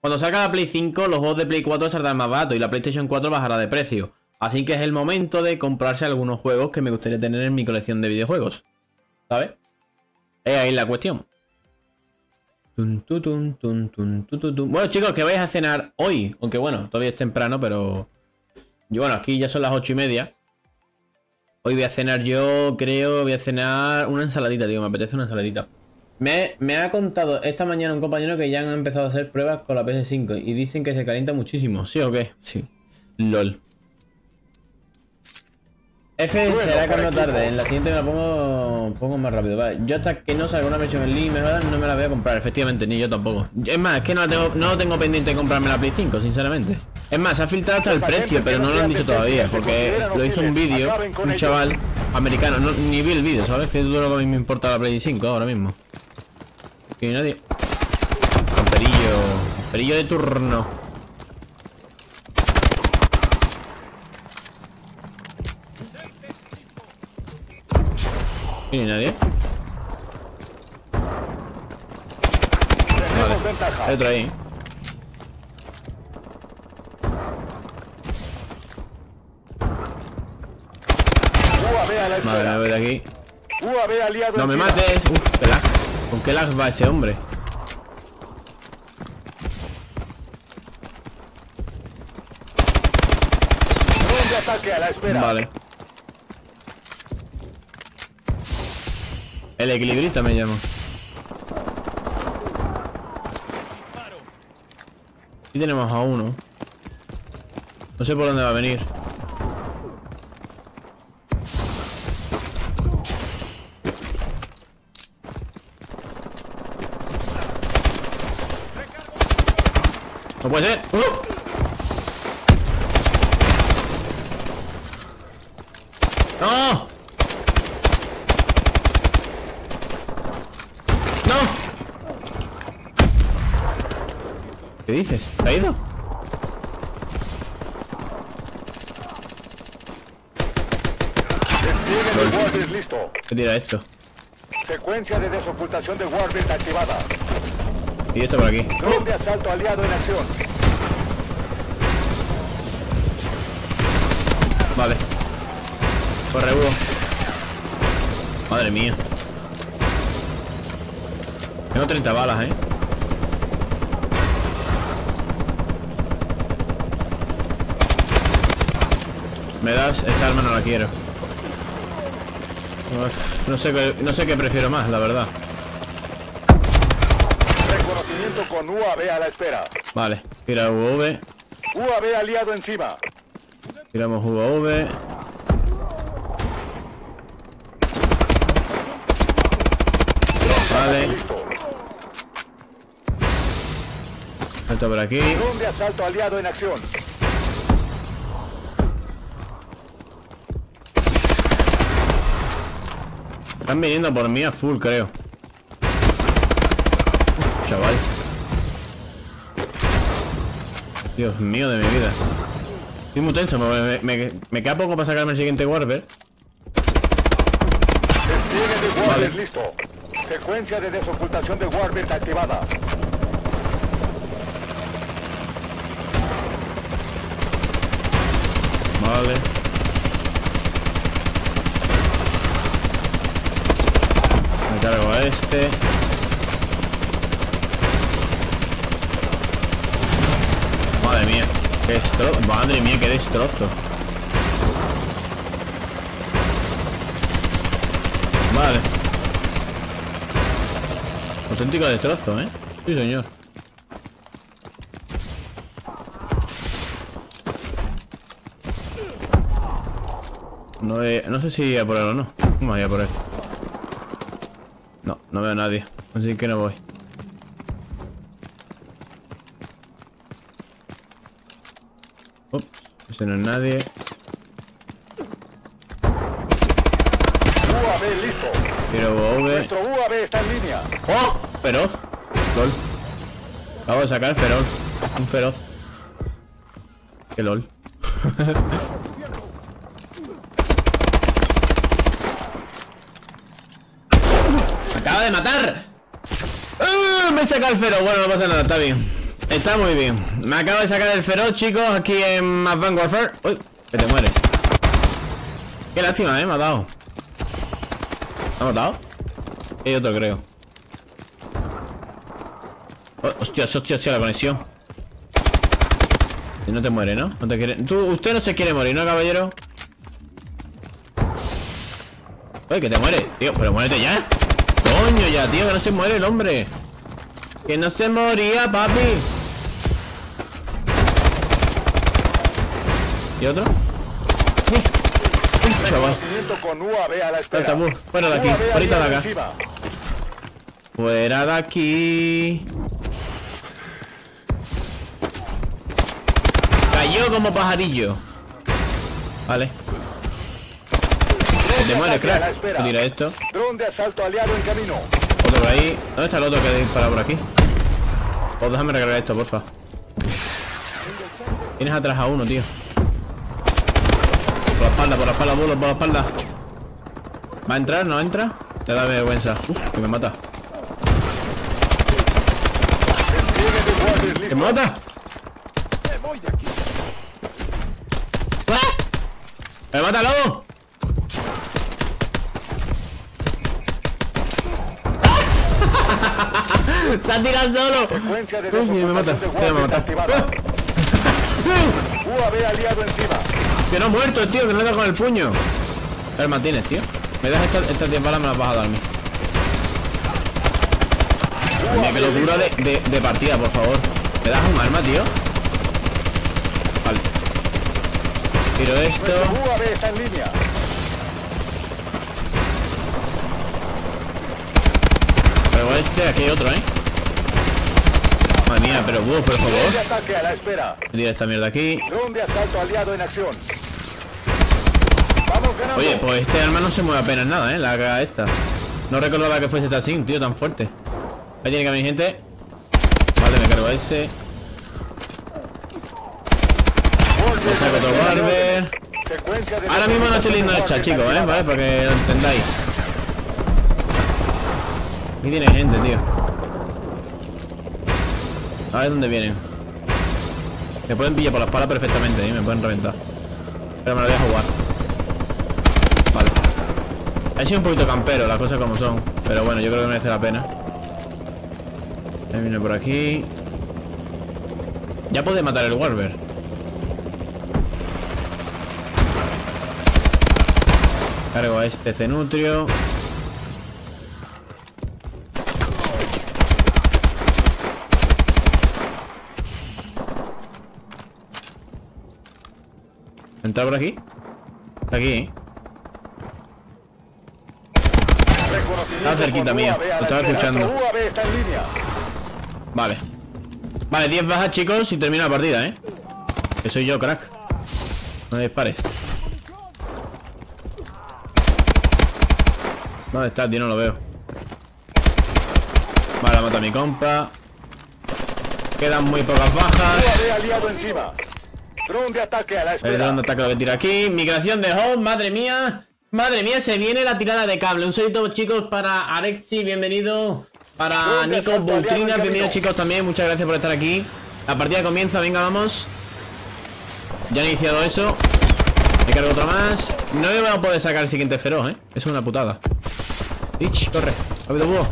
Cuando salga la Play 5, los juegos de Play 4 saldrán más baratos y la PlayStation 4 bajará de precio. Así que es el momento de comprarse algunos juegos que me gustaría tener en mi colección de videojuegos, ¿sabes? Es ahí la cuestión. Bueno, chicos, que vais a cenar hoy. Aunque bueno, todavía es temprano, pero... Yo, bueno, aquí ya son las 8:30. Hoy voy a cenar yo, creo, voy a cenar una ensaladita, tío. Me apetece una ensaladita. Me ha contado esta mañana un compañero que ya han empezado a hacer pruebas con la PS5 y dicen que se calienta muchísimo. ¿Sí o qué? Sí. LOL. F será cambiando tarde. En la siguiente me la pongo más rápido. Vale. Yo hasta que no salga una versión en línea mejorada no me la voy a comprar. Efectivamente, ni yo tampoco. Es más, es que no tengo pendiente de comprarme la Play 5, sinceramente. Es más, se ha filtrado hasta el precio, pero no lo han dicho todavía. Porque lo hizo un vídeo, un chaval americano. No, ni vi el vídeo, ¿sabes? Que es lo que a mí me importa la Play 5 ahora mismo. Que nadie... Camperillo. Camperillo de turno. ¿Tiene nadie? Vale. Hay otro ahí. Vale, a ver aquí. No me mates. Uf, qué lag. ¿Con qué lag va ese hombre? Vale. El equilibrista me llamo. Aquí tenemos a uno. No sé por dónde va a venir. ¡No puede ser! ¡No! ¿Qué dices? ¿Te ha ido? ¿Qué tira esto? Secuencia de desocultación de Warbird activada. Y esto por aquí. Dron de asalto aliado en acción. Vale. Corre, Hugo. Madre mía. Tengo 30 balas, ¿eh? Me das, esta arma no la quiero. Uf, no sé qué prefiero más, la verdad. Reconocimiento con UAV a la espera. Vale, tira UAV. UAV aliado encima. Tiramos UAV. Vale. Salto por aquí. Donde asalto aliado en acción. Están viniendo por mí a full, creo. Chaval. Dios mío de mi vida. Estoy muy tenso. Me queda poco para sacarme el siguiente Warper. Vale. Listo. Secuencia de desocultación de Warbird activada. Vale. Me cargo a este. Madre mía, qué destrozo. Madre mía, qué destrozo. Vale. Auténtico destrozo, ¿eh? Sí, señor. No sé si iría por él o no. Vamos a ir por él. No, no veo a nadie. Así que no voy. Ups, ese no es nadie. UAV listo. Quiero UAV. Nuestro UAV está en línea. ¡Oh! Feroz. LOL. Acabo de sacar feroz. Un feroz. Que LOL. ¡Me acaba de matar! ¡Ah! Me he sacado el feroz. Bueno, no pasa nada, está bien. Está muy bien. Me acabo de sacar el feroz, chicos, aquí en Advanced Warfare. Uy, que te mueres. Qué lástima, me ha dado. ¿Me ha matado? Hay otro, creo. Oh, hostia, la conexión. Y no te muere, ¿no? No te quiere... Usted no se quiere morir, ¿no, caballero? Uy, que te muere. Tío, pero muérete ya. Coño ya, tío, que no se muere el hombre. Que no se moría, papi. ¿Y otro? Chaval. Con UAV a la espera. Fuera de aquí, ahorita de acá. Fuera de aquí. Cayó como pajarillo. Vale. Que te mueres, crack. Tira esto. Dron de asalto aliado en camino. Otro por ahí. ¿Dónde está el otro que dispara por aquí? Pues déjame recargar esto, porfa. Tienes atrás a uno, tío. Por la espalda, bulo, por la espalda. ¿Va a entrar? ¿No entra? Te da vergüenza. Uf, que me mata. ¡Que me mata! ¡Ah! ¡Me mata, lobo! ¡Se ha tirado solo! Uy, me mata. UAV aliado encima. Que no ha muerto, tío, que no le da con el puño. El Martínez, tío. Me das estas 10 balas, me las vas a dar a mí. Mira, qué locura de partida, por favor. ¿Me das un arma, tío? Vale. Tiro esto. UAV está en línea. Pero este, aquí hay otro, ¿eh? Madre mía, pero buf, por favor. Tira esta mierda aquí. Oye, pues este arma no se mueve apenas nada, la haga esta. No recordaba que fuese así, tío, tan fuerte. Ahí tiene que venir gente. Vale, me cargo a ese. Le saco otro Warbird. Ahora mismo no estoy lindo el chat, chicos, ¿eh? Vale, para que lo entendáis. Aquí tiene gente, tío. A ver dónde vienen. Me pueden pillar por la espalda perfectamente y me pueden reventar. Pero me lo voy a jugar. Vale. He sido un poquito campero, las cosas como son. Pero bueno, yo creo que merece la pena. Ahí viene por aquí. Ya puede matar el Warbird. Cargo a este cenutrio. ¿Entrar por aquí? Está aquí, ¿eh? Está cerquita mía. Lo estaba escuchando. Vale. Vale, 10 bajas, chicos, y termina la partida, ¿eh? Que soy yo, crack. No me dispares. ¿Dónde está, tío? No lo veo. Vale, la mata a mi compa. Quedan muy pocas bajas. Dron de ataque a la espera. El dron de ataque lo que tiro aquí. Migración de home, madre mía. Madre mía, se viene la tirada de cable. Un saludo, chicos, para Arexi, bienvenido. Para Nico Vultrina, bienvenido, chicos, también. Muchas gracias por estar aquí. La partida comienza, venga, vamos. Ya he iniciado eso. Me cargo otro más. No me voy a poder sacar el siguiente feroz, ¿eh? Eso es una putada. Ich, corre. Rápido, búho.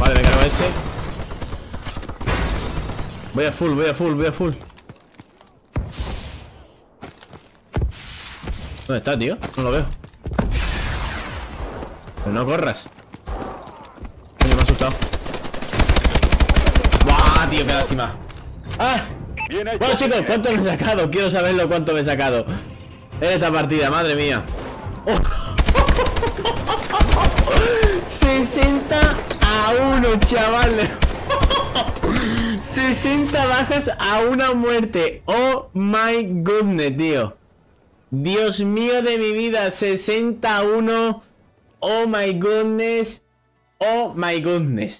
Vale, me cargo ese. Voy a full. ¿Dónde está, tío? No lo veo. Pero no corras. Coño, me ha asustado. ¡Buah, tío! ¡Qué lástima! ¡Ah! Bueno, chicos, ¿cuánto me he sacado? Quiero saberlo cuánto me he sacado en esta partida, madre mía. Oh. 60-1, chavales. 60 bajas a una muerte. Oh my goodness, tío. Dios mío de mi vida. 61. Oh my goodness. Oh my goodness.